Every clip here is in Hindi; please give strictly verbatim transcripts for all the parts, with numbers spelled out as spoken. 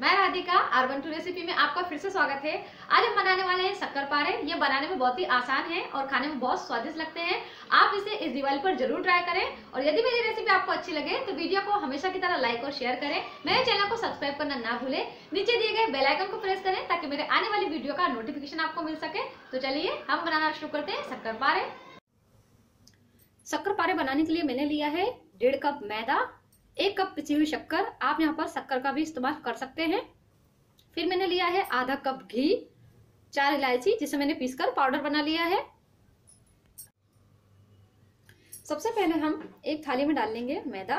मैं राधिका अर्बन टू रेसिपी में आपका फिर से स्वागत है। आज हम बनाने वाले हैं शक्करपारे। ये बनाने में बहुत ही आसान है और खाने में बहुत स्वादिष्ट लगते हैं। आप इसे इस दिवाली पर जरूर ट्राई करें और यदि मेरी रेसिपी आपको अच्छी लगे तो वीडियो को हमेशा की तरह लाइक और शेयर करें। मेरे चैनल को सब्सक्राइब करना ना भूलें। नीचे दिए गए बेल आइकन को प्रेस करें ताकि मेरे आने वाली वीडियो का नोटिफिकेशन आपको मिल सके। तो चलिए हम बनाना शुरू करते हैं शक्करपारे। शक्करपारे बनाने के लिए मैंने लिया है डेढ़ कप मैदा, एक कप पिसी हुई शक्कर। आप यहाँ पर शक्कर का भी इस्तेमाल कर सकते हैं। फिर मैंने लिया है आधा कप घी, चार इलायची जिसे मैंने पीसकर पाउडर बना लिया है। सबसे पहले हम एक थाली में डाल लेंगे मैदा,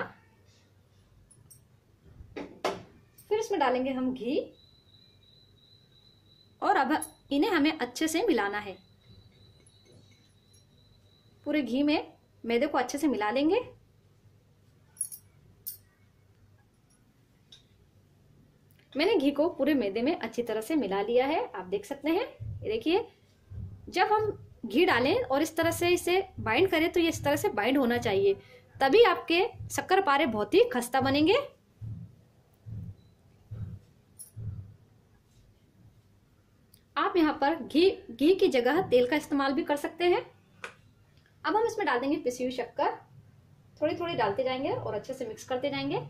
फिर इसमें डालेंगे हम घी और अब इन्हें हमें अच्छे से मिलाना है। पूरे घी में मैदे को अच्छे से मिला लेंगे। मैंने घी को पूरे मैदे में अच्छी तरह से मिला लिया है। आप देख सकते हैं, देखिए जब हम घी डालें और इस तरह से इसे बाइंड करें तो ये इस तरह से बाइंड होना चाहिए, तभी आपके शक्करपारे बहुत ही खस्ता बनेंगे। आप यहाँ पर घी घी की जगह तेल का इस्तेमाल भी कर सकते हैं। अब हम इसमें डाल देंगे पिसी हुई शक्कर। थोड़ी थोड़ी डालते जाएंगे और अच्छे से मिक्स करते जाएंगे।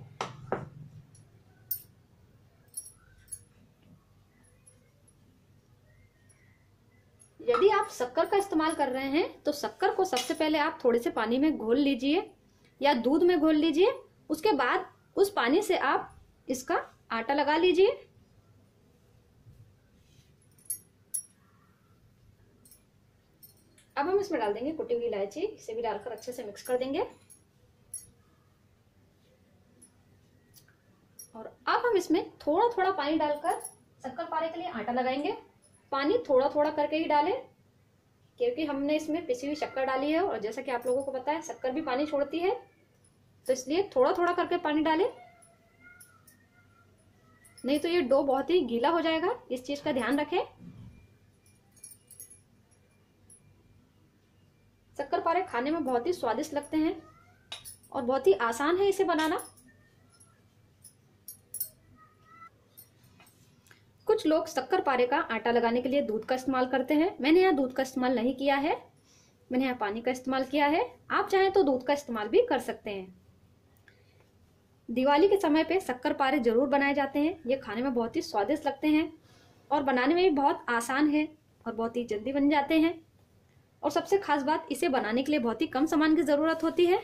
यदि आप शक्कर का इस्तेमाल कर रहे हैं तो शक्कर को सबसे पहले आप थोड़े से पानी में घोल लीजिए या दूध में घोल लीजिए। उसके बाद उस पानी से आप इसका आटा लगा लीजिए। अब हम इसमें डाल देंगे कुटी हुई इलायची, इसे भी डालकर अच्छे से मिक्स कर देंगे। और अब हम इसमें थोड़ा थोड़ा पानी डालकर शक्करपारे के लिए आटा लगाएंगे। पानी थोड़ा थोड़ा करके ही डालें क्योंकि हमने इसमें पिसी हुई शक्कर डाली है और जैसा कि आप लोगों को पता है शक्कर भी पानी छोड़ती है, तो इसलिए थोड़ा थोड़ा करके पानी डालें, नहीं तो ये डो बहुत ही गीला हो जाएगा। इस चीज का ध्यान रखें। शक्करपारे खाने में बहुत ही स्वादिष्ट लगते हैं और बहुत ही आसान है इसे बनाना। कुछ लोग शक्करपारे का आटा लगाने के लिए दूध का इस्तेमाल करते हैं। मैंने यहाँ दूध का इस्तेमाल नहीं किया है, मैंने यहाँ पानी का इस्तेमाल किया है। आप चाहें तो दूध का इस्तेमाल भी कर सकते हैं। दिवाली के समय पे शक्करपारे जरूर बनाए जाते हैं। ये खाने में बहुत ही स्वादिष्ट लगते हैं और बनाने में भी बहुत आसान है और बहुत ही जल्दी बन जाते हैं। और सबसे खास बात, इसे बनाने के लिए बहुत ही कम सामान की ज़रूरत होती है।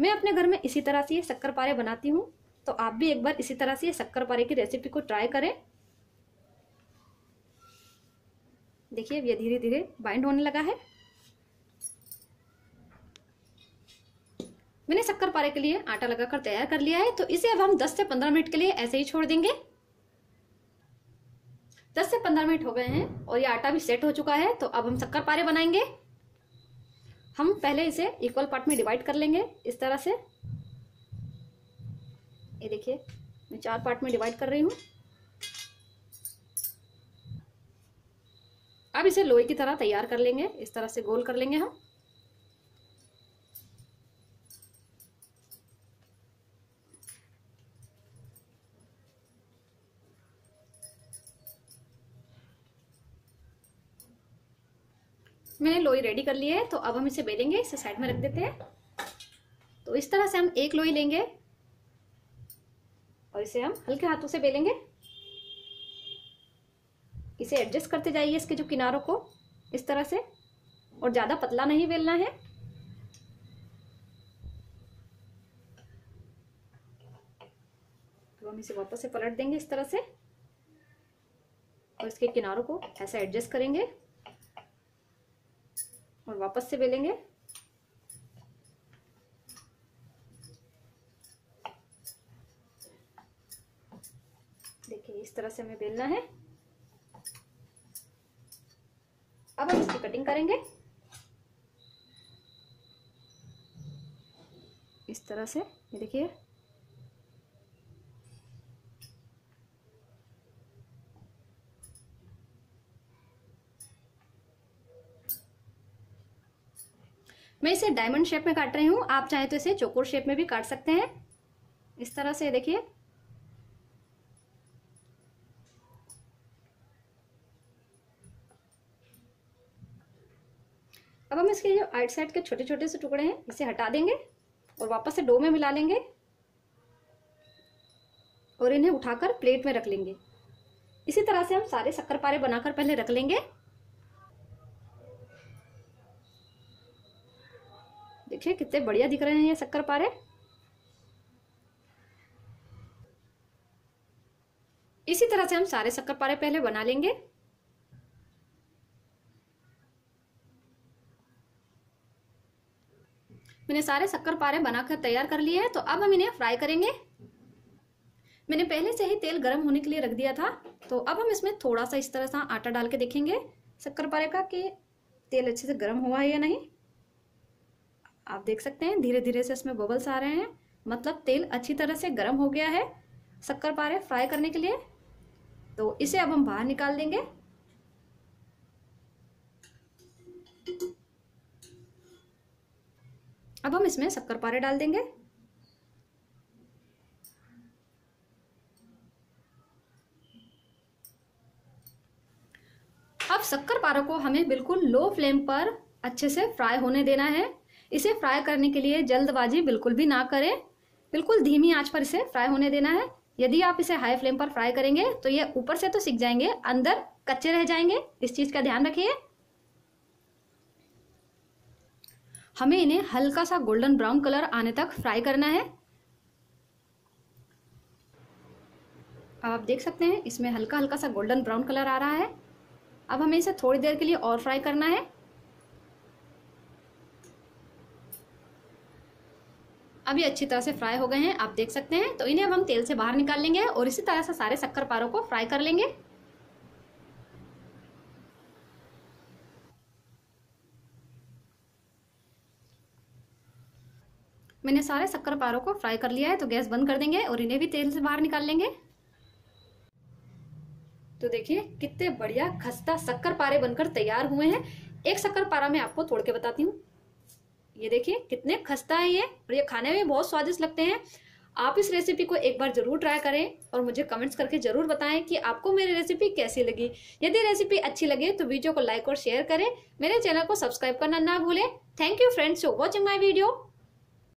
मैं अपने घर में इसी तरह से ये शक्करपारे बनाती हूँ, तो आप भी एक बार इसी तरह से ये शक्करपारे की रेसिपी को ट्राई करें। देखिए ये धीरे धीरे बाइंड होने लगा है। मैंने शक्करपारे के लिए आटा लगाकर तैयार कर लिया है, तो इसे अब हम दस से पंद्रह मिनट के लिए ऐसे ही छोड़ देंगे। दस से पंद्रह मिनट हो गए हैं और ये आटा भी सेट हो चुका है, तो अब हम शक्करपारे बनाएंगे। हम पहले इसे इक्वल पार्ट में डिवाइड कर लेंगे इस तरह से। ये देखिए मैं चार पार्ट में डिवाइड कर रही हूँ। अब इसे लोई की तरह तैयार कर लेंगे, इस तरह से गोल कर लेंगे हम। मैंने लोई रेडी कर ली है, तो अब हम इसे बेलेंगे। इसे साइड में रख देते हैं। तो इस तरह से हम एक लोई लेंगे और इसे हम हल्के हाथों से बेलेंगे। इसे एडजस्ट करते जाइए इसके जो किनारों को, इस तरह से, और ज़्यादा पतला नहीं बेलना है। तो हम इसे वापस से पलट देंगे इस तरह से और इसके किनारों को ऐसा एडजस्ट करेंगे और वापस से बेलेंगे। देखिए इस तरह से हमें बेलना है। अब हम इसकी कटिंग करेंगे इस तरह से। ये देखिए मैं इसे डायमंड शेप में काट रही हूँ। आप चाहे तो इसे चौकोर शेप में भी काट सकते हैं इस तरह से। देखिए अब हम इसके जो आउट साइड के छोटे छोटे से टुकड़े हैं इसे हटा देंगे और वापस से डो में मिला लेंगे और इन्हें उठाकर प्लेट में रख लेंगे। इसी तरह से हम सारे शक्करपारे बनाकर पहले रख लेंगे। देखिए कितने बढ़िया दिख रहे हैं ये शक्करपारे। इसी तरह से हम सारे शक्करपारे पहले बना लेंगे। मैंने सारे शक्करपारे बनाकर तैयार कर लिए हैं, तो अब हम इन्हें फ्राई करेंगे। मैंने पहले से ही तेल गर्म होने के लिए रख दिया था, तो अब हम इसमें थोड़ा सा इस तरह सा आटा डाल के देखेंगे शक्करपारे का कि तेल अच्छे से गर्म हुआ है या नहीं। आप देख सकते हैं धीरे धीरे से इसमें बबल्स आ रहे हैं, मतलब तेल अच्छी तरह से गर्म हो गया है शक्करपारे फ्राई करने के लिए। तो इसे अब हम बाहर निकाल देंगे। अब हम इसमें शक्करपारे डाल देंगे। अब शक्करपारे को हमें बिल्कुल लो फ्लेम पर अच्छे से फ्राई होने देना है। इसे फ्राई करने के लिए जल्दबाजी बिल्कुल भी ना करें, बिल्कुल धीमी आंच पर इसे फ्राई होने देना है। यदि आप इसे हाई फ्लेम पर फ्राई करेंगे तो ये ऊपर से तो सिक जाएंगे, अंदर कच्चे रह जाएंगे। इस चीज का ध्यान रखिए। हमें इन्हें हल्का सा गोल्डन ब्राउन कलर आने तक फ्राई करना है। अब आप देख सकते हैं इसमें हल्का हल्का सा गोल्डन ब्राउन कलर आ रहा है। अब हमें इसे थोड़ी देर के लिए और फ्राई करना है। अब ये अच्छी तरह से फ्राई हो गए हैं, आप देख सकते हैं। तो इन्हें अब हम तेल से बाहर निकाल लेंगे और इसी तरह से सारे शक्करपारों को फ्राई कर लेंगे। मैंने सारे शक्करपारों को फ्राई कर लिया है, तो गैस बंद कर देंगे और इन्हें भी तेल से बाहर निकाल लेंगे। तो देखिए कितने बढ़िया खस्ता शक्करपारे बनकर तैयार हुए हैं। एक शक्करपारा मैं आपको तोड़ के बताती हूँ। ये देखिए कितने खस्ता है ये, और ये खाने में बहुत स्वादिष्ट लगते हैं। आप इस रेसिपी को एक बार जरूर ट्राई करें और मुझे कमेंट्स करके जरूर बताएं कि आपको मेरी रेसिपी कैसी लगी। यदि रेसिपी अच्छी लगे तो वीडियो को लाइक और शेयर करें। मेरे चैनल को सब्सक्राइब करना ना भूलें। Thank you friends for watching my video.